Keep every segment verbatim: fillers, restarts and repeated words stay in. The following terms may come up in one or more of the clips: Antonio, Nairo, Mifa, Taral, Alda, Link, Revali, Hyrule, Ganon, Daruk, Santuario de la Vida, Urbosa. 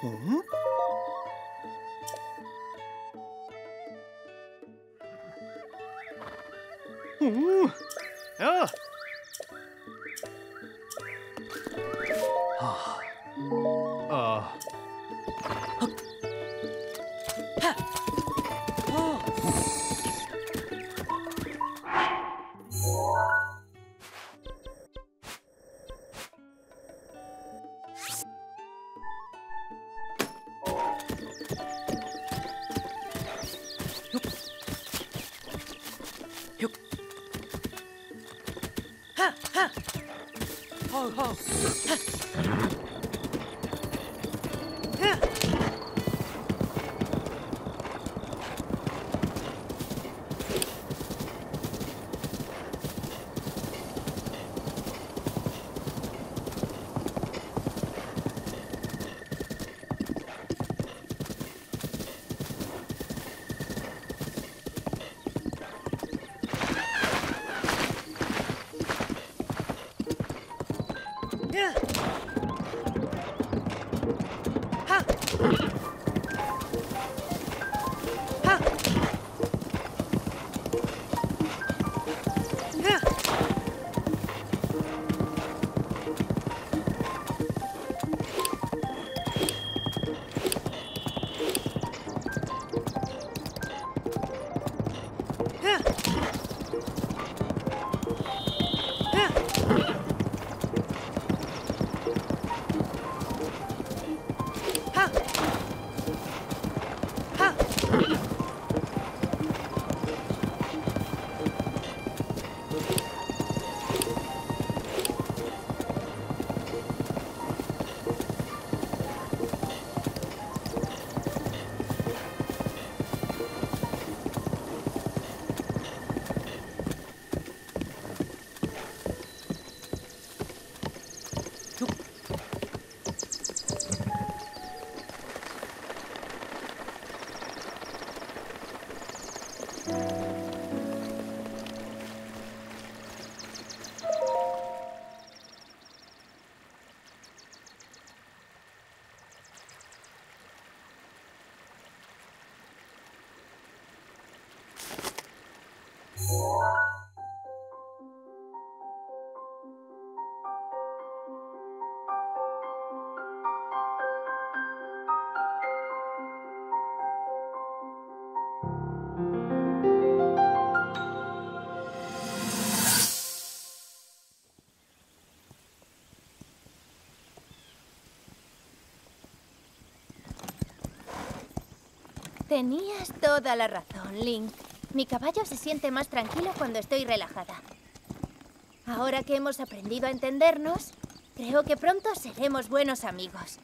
¿Mm? Uh, oh. Oh. Oh. Tenías toda la razón, Link. Mi caballo se siente más tranquilo cuando estoy relajada. Ahora que hemos aprendido a entendernos, creo que pronto seremos buenos amigos.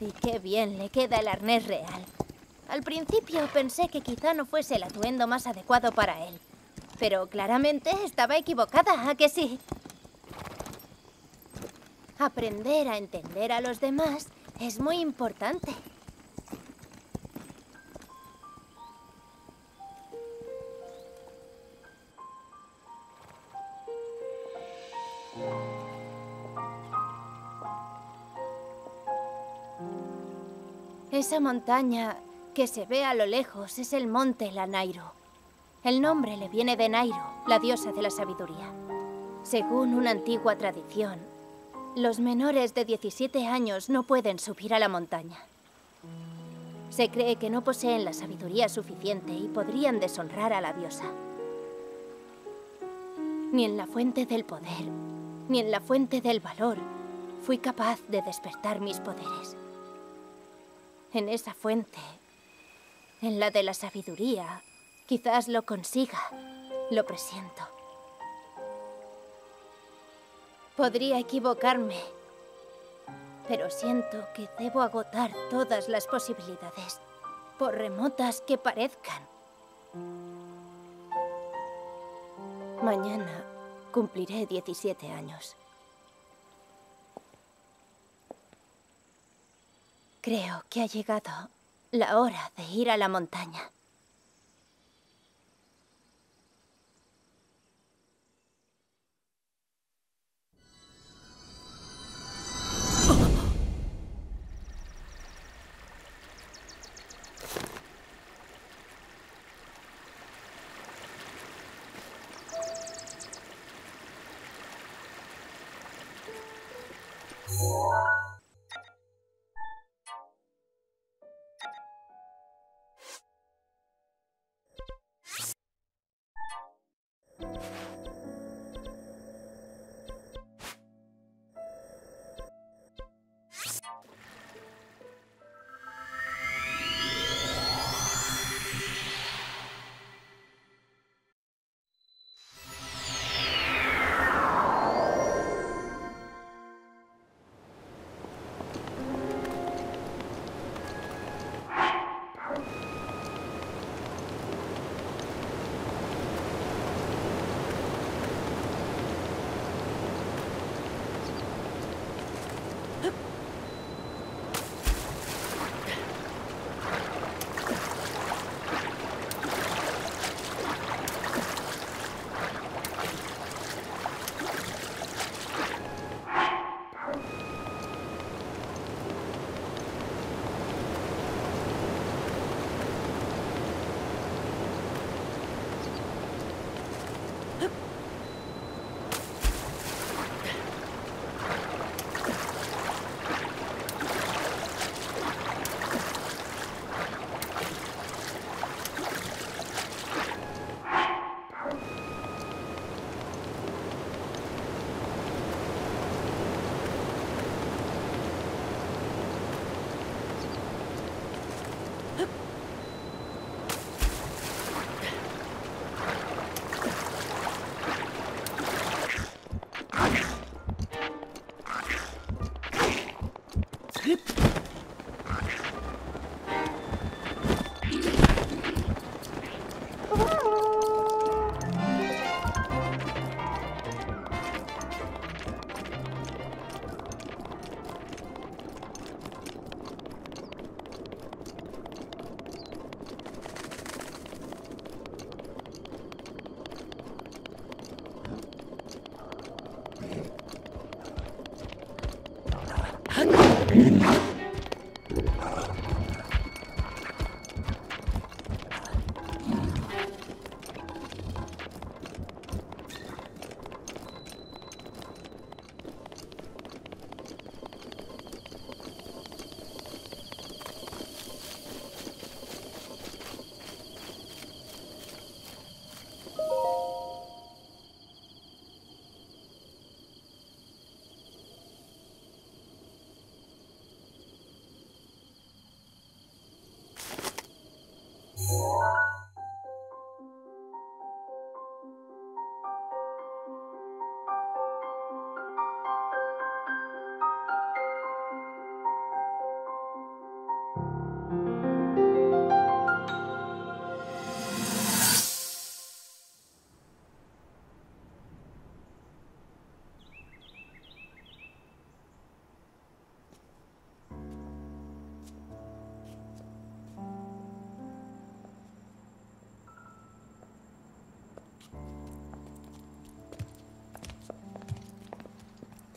Y qué bien le queda el arnés real. Al principio pensé que quizá no fuese el atuendo más adecuado para él. Pero claramente estaba equivocada, ¿a que sí? Aprender a entender a los demás es muy importante. Esa montaña que se ve a lo lejos es el monte La Nairo. El nombre le viene de Nairo, la diosa de la sabiduría. Según una antigua tradición, los menores de diecisiete años no pueden subir a la montaña. Se cree que no poseen la sabiduría suficiente y podrían deshonrar a la diosa. Ni en la fuente del poder, ni en la fuente del valor, fui capaz de despertar mis poderes. En esa fuente, en la de la sabiduría, quizás lo consiga. Lo presiento. Podría equivocarme, pero siento que debo agotar todas las posibilidades, por remotas que parezcan. Mañana cumpliré diecisiete años. Creo que ha llegado la hora de ir a la montaña.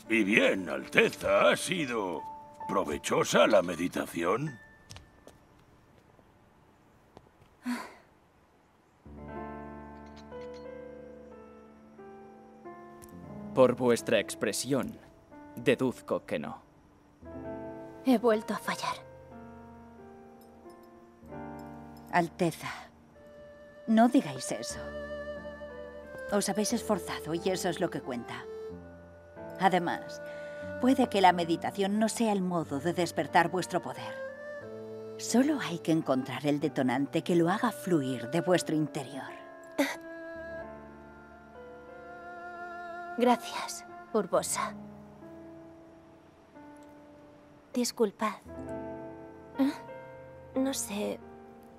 Y bien, Alteza, ¿ha sido provechosa la meditación? Por vuestra expresión, deduzco que no. He vuelto a fallar. Alteza, no digáis eso. Os habéis esforzado y eso es lo que cuenta. Además, puede que la meditación no sea el modo de despertar vuestro poder. Solo hay que encontrar el detonante que lo haga fluir de vuestro interior. Gracias, Urbosa. Disculpad. ¿Eh? No sé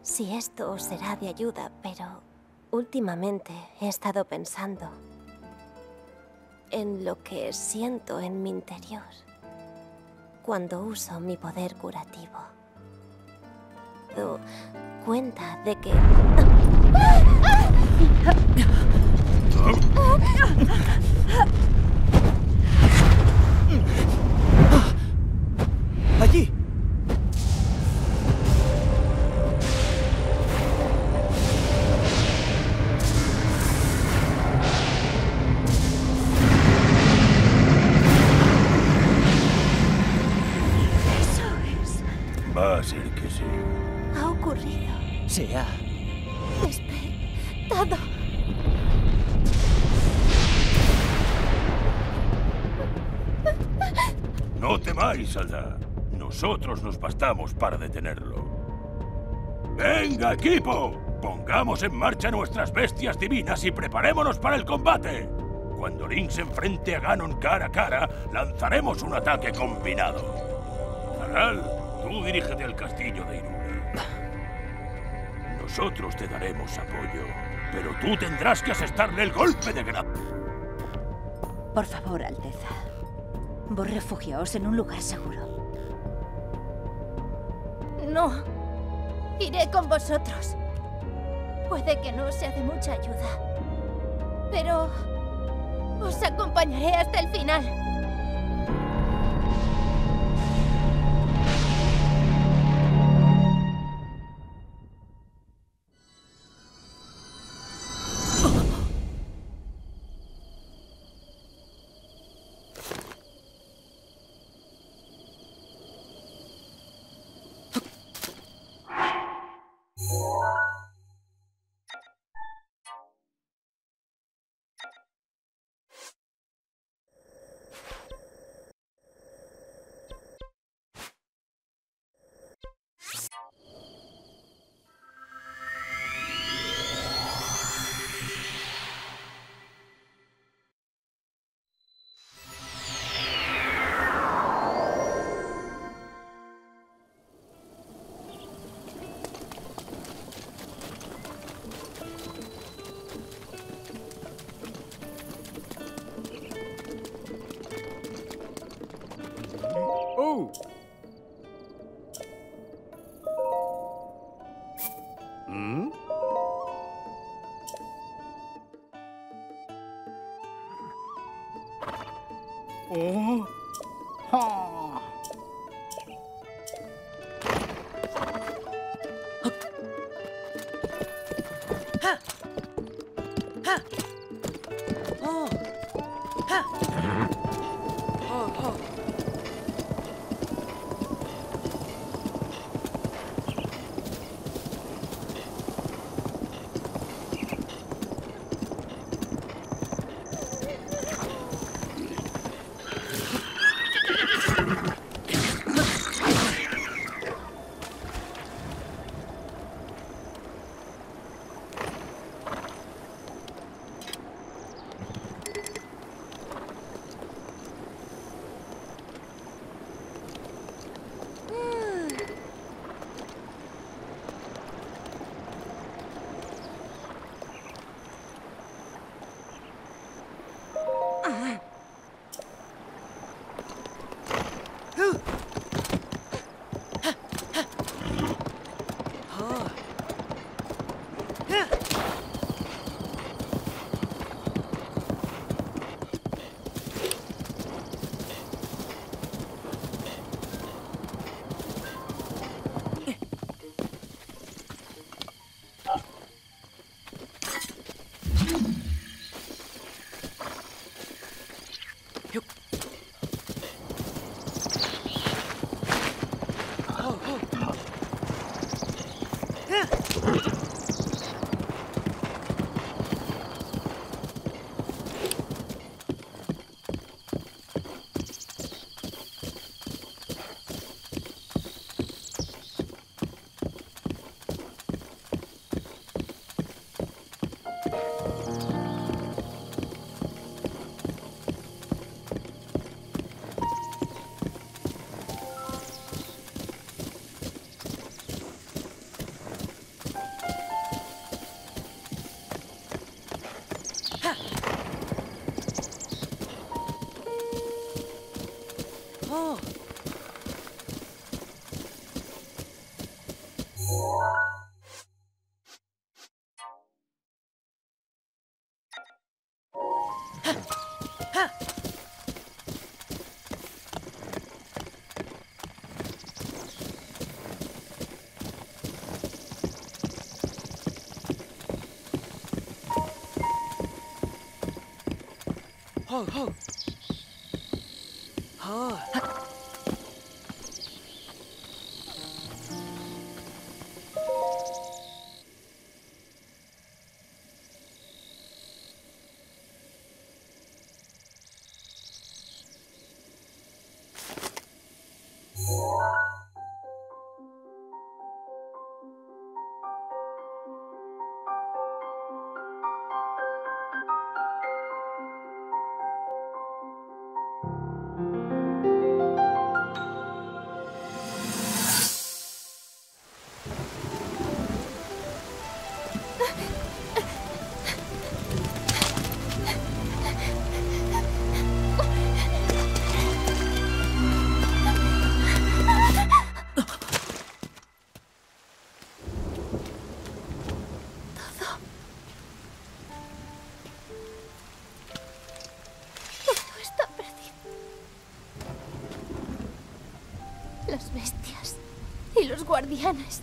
si esto os será de ayuda, pero últimamente he estado pensando en lo que siento en mi interior cuando uso mi poder curativo. Doy cuenta de que... ¡Allí! Sea despertado. No temáis, Alda. Nosotros nos bastamos para detenerlo. ¡Venga, equipo! Pongamos en marcha nuestras bestias divinas y preparémonos para el combate. Cuando Link se enfrente a Ganon cara a cara, lanzaremos un ataque combinado. Taral, tú dirígete al castillo de Hyrule. Nosotros te daremos apoyo, pero tú tendrás que asestarle el golpe de gracia. Por favor, Alteza, Vos refugiaos en un lugar seguro. No. Iré con vosotros. Puede que no sea de mucha ayuda, pero os acompañaré hasta el final. Ho, ho. Ho. Las bestias y los guardianes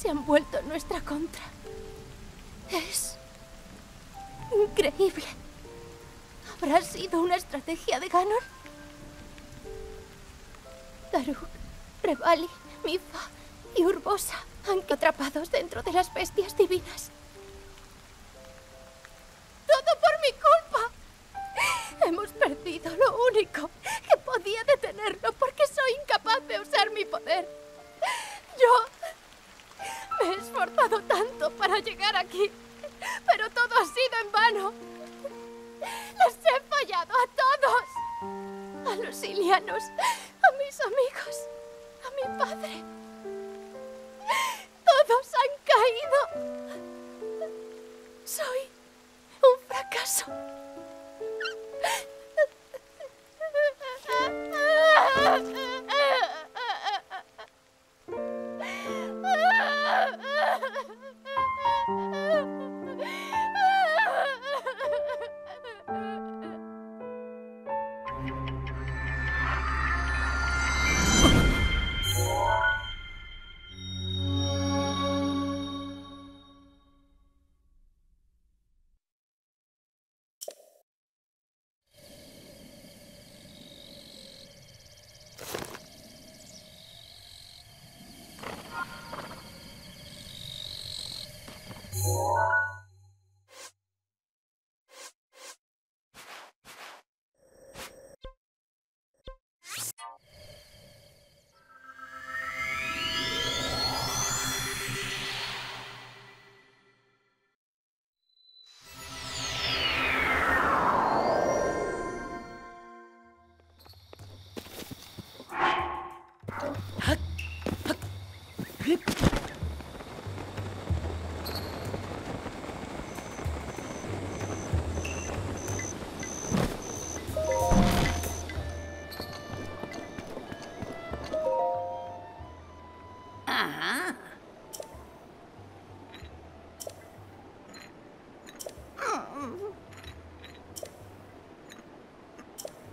se han vuelto en nuestra contra. Es increíble. ¿Habrá sido una estrategia de Ganon? Daruk, Revali, Mifa y Urbosa han quedado atrapados dentro de las bestias divinas. ¡Todo por mi culpa! Hemos perdido lo único que podía detenerlo porque soy incapaz de usar mi poder. Yo me he esforzado tanto para llegar aquí, pero todo ha sido en vano. Les he fallado a todos. A los ilianos, a mis amigos, a mi padre. Todos han caído. Soy un fracaso.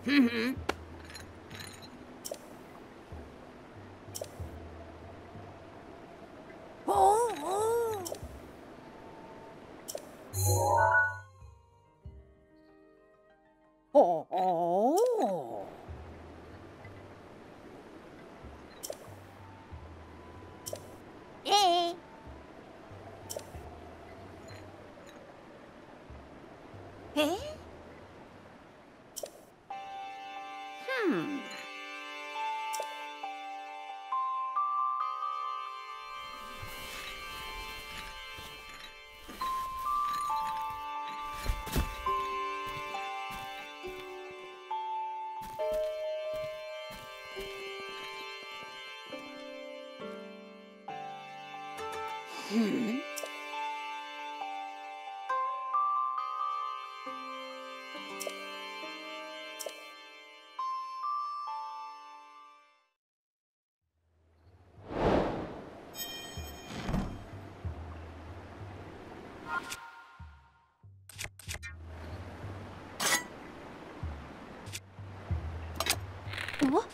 Mm-hmm. Hmm. What?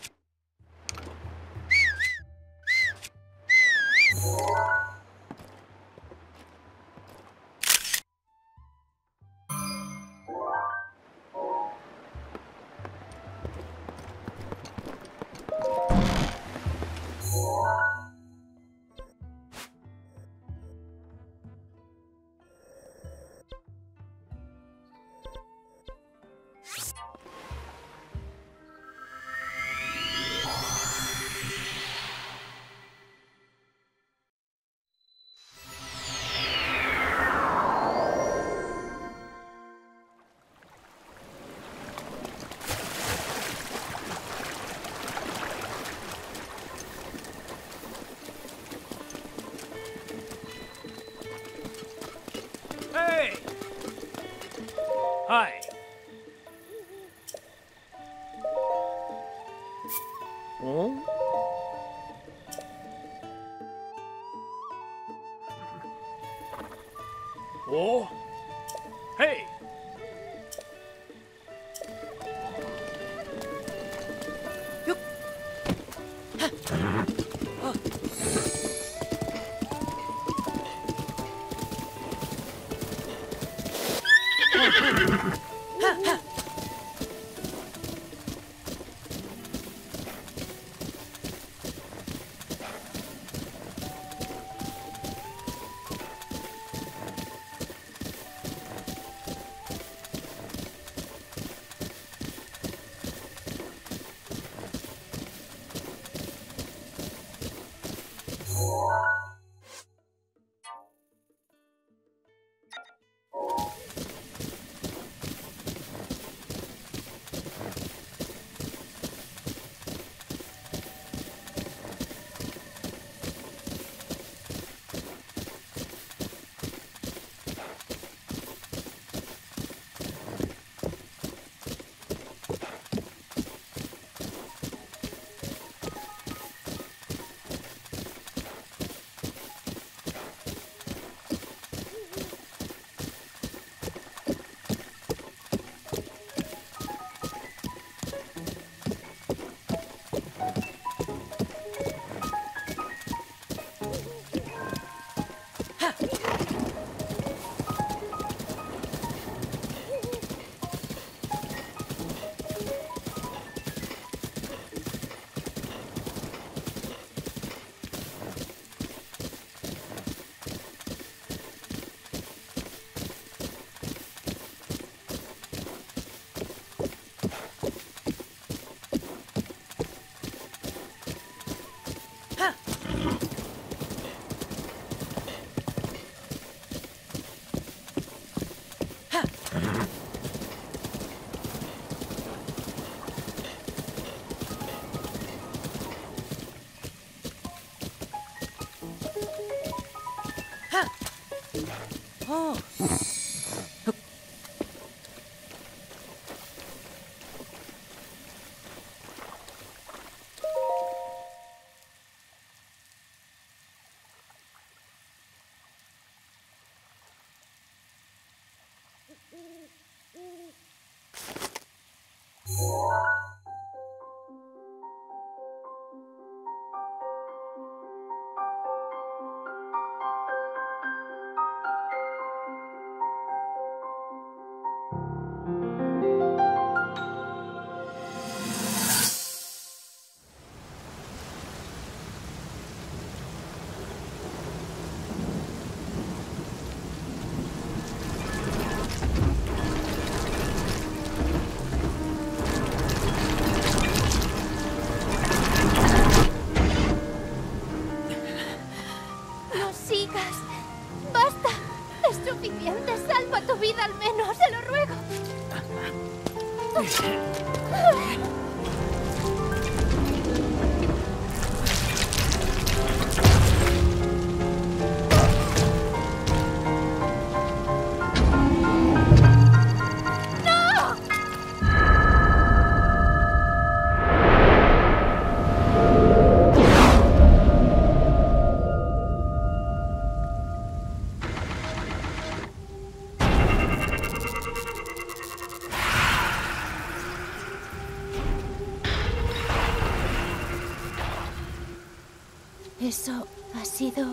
Eso ha sido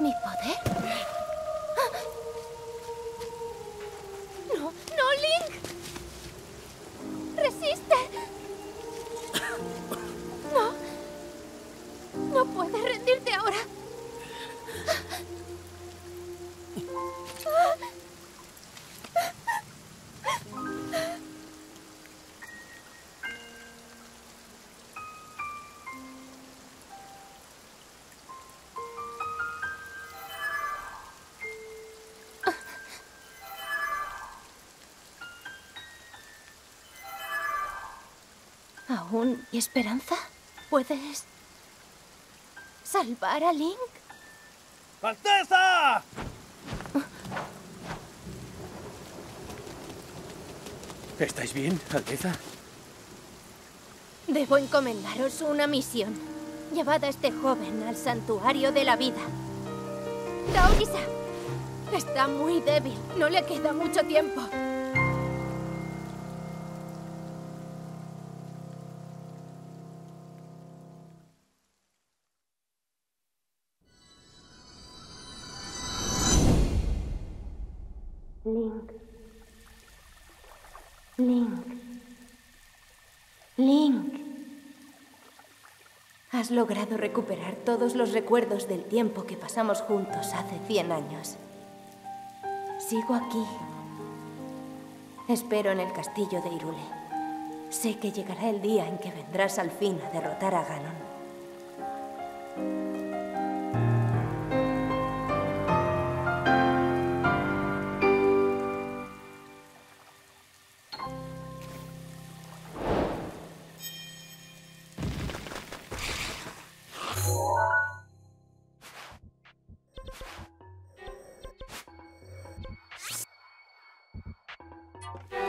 mi poder. No, no, Link. Resiste. No. No puedes rendirte ahora. ¿Aún hay esperanza? ¿Puedes salvar a Link? ¡Alteza! ¿Estáis bien, Alteza? Debo encomendaros una misión. Llevad a este joven al Santuario de la Vida. ¡Daurisa! Está muy débil. No le queda mucho tiempo. Has logrado recuperar todos los recuerdos del tiempo que pasamos juntos hace cien años. Sigo aquí. Espero en el castillo de Hyrule. Sé que llegará el día en que vendrás al fin a derrotar a Ganon. You